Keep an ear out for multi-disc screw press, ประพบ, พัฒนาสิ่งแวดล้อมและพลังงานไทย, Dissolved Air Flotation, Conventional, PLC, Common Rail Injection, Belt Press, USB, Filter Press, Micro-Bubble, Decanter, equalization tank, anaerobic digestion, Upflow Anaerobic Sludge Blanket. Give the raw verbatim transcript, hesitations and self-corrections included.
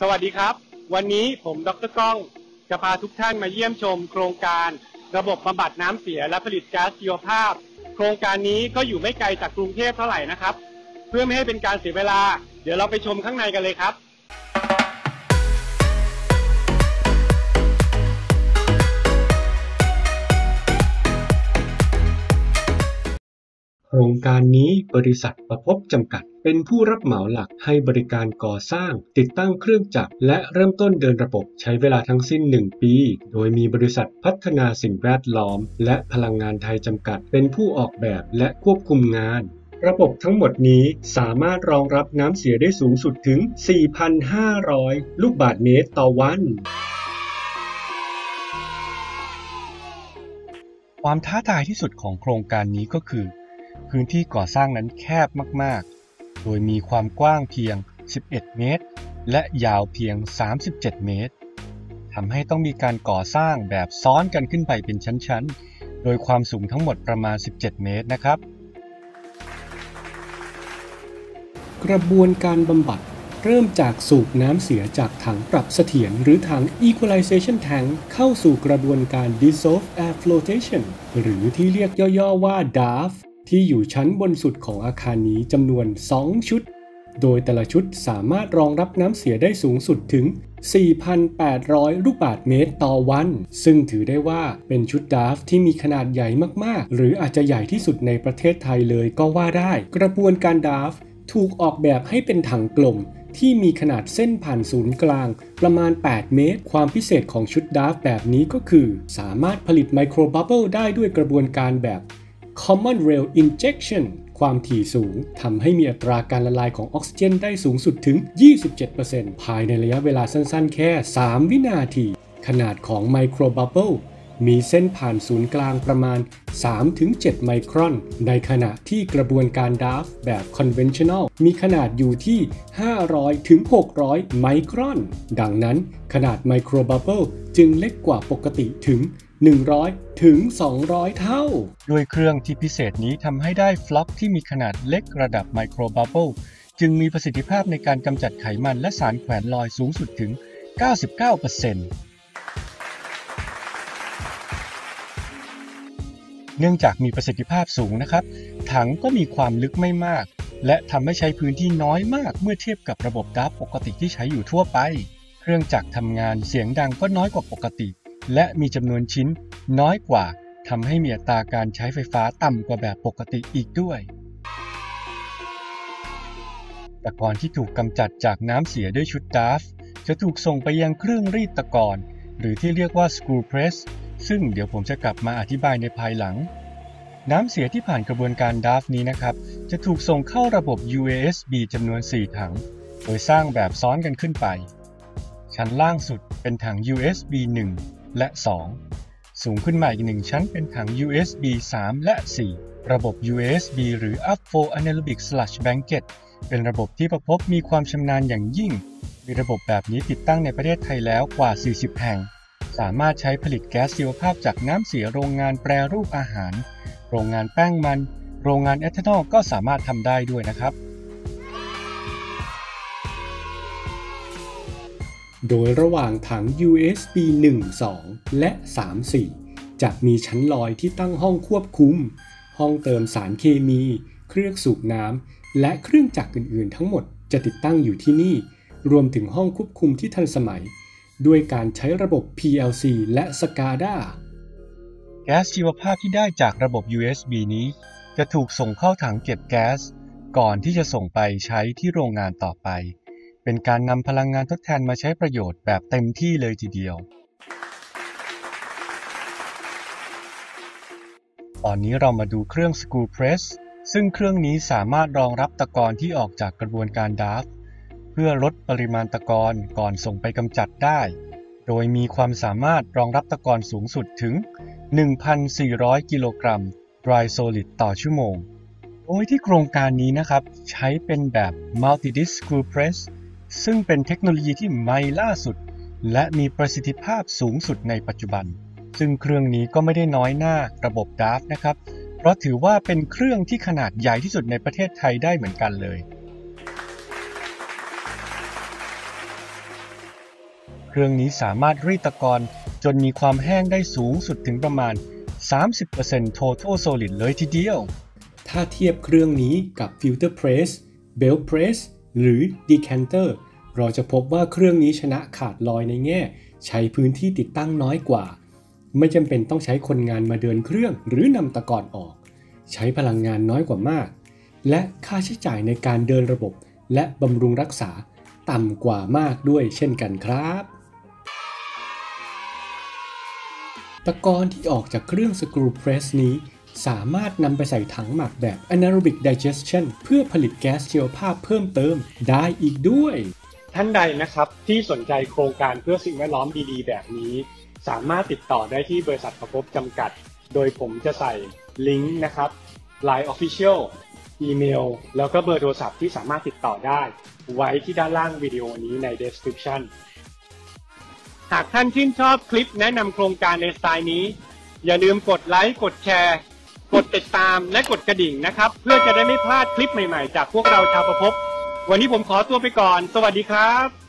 สวัสดีครับวันนี้ผมดร.ก้องจะพาทุกท่านมาเยี่ยมชมโครงการระบบบำบัดน้ำเสียและผลิตก๊าซชีวภาพโครงการนี้ก็อยู่ไม่ไกลจากกรุงเทพเท่าไหร่นะครับเพื่อไม่ให้เป็นการเสียเวลาเดี๋ยวเราไปชมข้างในกันเลยครับโครงการนี้บริษัทประพบจำกัดเป็นผู้รับเหมาหลักให้บริการก่อสร้างติดตั้งเครื่องจักรและเริ่มต้นเดินระบบใช้เวลาทั้งสิ้นหนึ่งปีโดยมีบริษัทพัฒนาสิ่งแวดล้อมและพลังงานไทยจำกัดเป็นผู้ออกแบบและควบคุมงานระบบทั้งหมดนี้สามารถรองรับน้ำเสียได้สูงสุดถึง สี่พันห้าร้อย ลูกบาศก์เมตรต่อวันความท้าทายที่สุดของโครงการนี้ก็คือพื้นที่ก่อสร้างนั้นแคบมากๆโดยมีความกว้างเพียงสิบเอ็ดเมตรและยาวเพียงสามสิบเจ็ดเมตรทำให้ต้องมีการก่อสร้างแบบซ้อนกันขึ้นไปเป็นชั้นๆโดยความสูงทั้งหมดประมาณสิบเจ็ดเมตรนะครับกระบวนการบำบัดเริ่มจากสูบน้ำเสียจากถังปรับเสถียรหรือถัง equalization tank เข้าสู่กระบวนการ Dissolved Air Flotation หรือที่เรียกย่อๆว่า ดี เอ เอฟที่อยู่ชั้นบนสุดของอาคารนี้จำนวนสองชุดโดยแต่ละชุดสามารถรองรับน้ำเสียได้สูงสุดถึง สี่พันแปดร้อย ลูกบาศก์เมตรต่อวันซึ่งถือได้ว่าเป็นชุดดาฟที่มีขนาดใหญ่มากๆหรืออาจจะใหญ่ที่สุดในประเทศไทยเลยก็ว่าได้กระบวนการดาฟถูกออกแบบให้เป็นถังกลมที่มีขนาดเส้นผ่านศูนย์กลางประมาณแปดเมตรความพิเศษของชุดดาฟแบบนี้ก็คือสามารถผลิต Micro-Bubble ได้ด้วยกระบวนการแบบ Common Rail Injection ความถี่สูงทำให้มีอัตราการละลายของออกซิเจนได้สูงสุดถึง ยี่สิบเจ็ดเปอร์เซ็นต์ ภายในระยะเวลาสั้นๆแค่สามวินาทีขนาดของ Micro-Bubble มีเส้นผ่านศูนย์กลางประมาณ สามถึงเจ็ด ไมครอนในขณะที่กระบวนการดาฟแบบ Conventional มีขนาดอยู่ที่ ห้าร้อยถึงหกร้อย ไมครอนดังนั้นขนาด Micro-Bubble จึงเล็กกว่าปกติถึงหนึ่งร้อยถึงสองร้อยเท่าด้วยเครื่องที่พิเศษนี้ทำให้ได้ฟล็อกที่มีขนาดเล็กระดับไมโครบับเบิลจึงมีประสิทธิภาพในการกำจัดไขมันและสารแขวนลอยสูงสุดถึง เก้าสิบเก้าเปอร์เซ็นต์ เนื่องจากมีประสิทธิภาพสูงนะครับถังก็มีความลึกไม่มากและทำให้ใช้พื้นที่น้อยมากเมื่อเทียบกับระบบดับปกติที่ใช้อยู่ทั่วไปเครื่องจักรทำงานเสียงดังก็น้อยกว่าปกติและมีจำนวนชิ้นน้อยกว่าทำให้มีอัตราการใช้ไฟฟ้าต่ำกว่าแบบปกติอีกด้วยตะกอนที่ถูกกำจัดจากน้ำเสียด้วยชุดดาฟจะถูกส่งไปยังเครื่องรีดตะกอนหรือที่เรียกว่า screw press ซึ่งเดี๋ยวผมจะกลับมาอธิบายในภายหลังน้ำเสียที่ผ่านกระบวนการดาฟนี้นะครับจะถูกส่งเข้าระบบ ยู เอส บี จำนวนสี่ถังโดยสร้างแบบซ้อนกันขึ้นไปชั้นล่างสุดเป็นถัง ยู เอส บี หนึ่งและสองสูงขึ้นมาอีกหนึ่งชั้นเป็นถัง ยู เอส บี สามและสี่ระบบ ยู เอส บี หรือ Upflow Anaerobic Sludge Blanket เป็นระบบที่ประพบมีความชำนาญอย่างยิ่งมีระบบแบบนี้ติดตั้งในประเทศไทยแล้วกว่าสี่สิบแห่งสามารถใช้ผลิตแก๊สชีวภาพจากน้ำเสียโรงงานแปรรูปอาหารโรงงานแป้งมันโรงงานเอทานอลก็สามารถทำได้ด้วยนะครับโดยระหว่างถัง ยู เอส บี หนึ่ง สอง และ สาม สี่ จะมีชั้นลอยที่ตั้งห้องควบคุมห้องเติมสารเคมีเครื่องสูบน้ำและเครื่องจักรอื่นๆทั้งหมดจะติดตั้งอยู่ที่นี่รวมถึงห้องควบคุมที่ทันสมัยด้วยการใช้ระบบ พี แอล ซี และ สกาด้า แก๊สชีวภาพที่ได้จากระบบ ยู เอส บี นี้จะถูกส่งเข้าถังเก็บแก๊สก่อนที่จะส่งไปใช้ที่โรงงานต่อไปเป็นการนำพลังงานทดแทนมาใช้ประโยชน์แบบเต็มที่เลยทีเดียวตอนนี้เรามาดูเครื่อง Screw Press ซึ่งเครื่องนี้สามารถรองรับตะกอนที่ออกจากกระบวนการดาฟเพื่อลดปริมาณตะกอนก่อนส่งไปกำจัดได้โดยมีความสามารถรองรับตะกอนสูงสุดถึง หนึ่งพันสี่ร้อย กิโลกรัม Dry Solid ต่อชั่วโมงโดยที่โครงการนี้นะครับใช้เป็นแบบ multi-disc screw press ซึ่งเป็นเทคโนโลยีที่ใหม่ล่าสุดและมีประสิทธิภาพสูงสุดในปัจจุบันซึ่งเครื่องนี้ก็ไม่ได้น้อยหน้าระบบดาฟนะครับเพราะถือว่าเป็นเครื่องที่ขนาดใหญ่ที่สุดในประเทศไทยได้เหมือนกันเลย เครื่องนี้สามารถรีดตะกอนจนมีความแห้งได้สูงสุดถึงประมาณ สามสิบเปอร์เซ็นต์ Total Solid เลยทีเดียวถ้าเทียบเครื่องนี้กับ Filter Press, Belt Press หรือ Decanter เราจะพบว่าเครื่องนี้ชนะขาดลอยในแง่ใช้พื้นที่ติดตั้งน้อยกว่าไม่จำเป็นต้องใช้คนงานมาเดินเครื่องหรือนำตะกอนออกใช้พลังงานน้อยกว่ามากและค่าใช้จ่ายในการเดินระบบและบำรุงรักษาต่ำกว่ามากด้วยเช่นกันครับตะกอนที่ออกจากเครื่องสกรูเพรสนี้สามารถนำไปใส่ถังหมักแบบ anaerobic digestion เพื่อผลิตแก๊สชีวภาพเพิ่มเติมได้อีกด้วยท่านใดนะครับที่สนใจโครงการเพื่อสิ่งแวดล้อมดีๆแบบนี้สามารถติดต่อได้ที่บริษัทประภพจำกัดโดยผมจะใส่ลิงก์นะครับ ไลน์ Official อีเมลแล้วก็เบอร์โทรศัพท์ที่สามารถติดต่อได้ไว้ที่ด้านล่างวิดีโอนี้ใน Description หากท่านชื่นชอบคลิปแนะนำโครงการในสไตล์นี้อย่าลืมกดไลค์กดแชร์กดติดตามและกดกระดิ่งนะครับเพื่อจะได้ไม่พลาดคลิปใหม่ๆจากพวกเราชาวประภพวันนี้ผมขอตัวไปก่อนสวัสดีครับ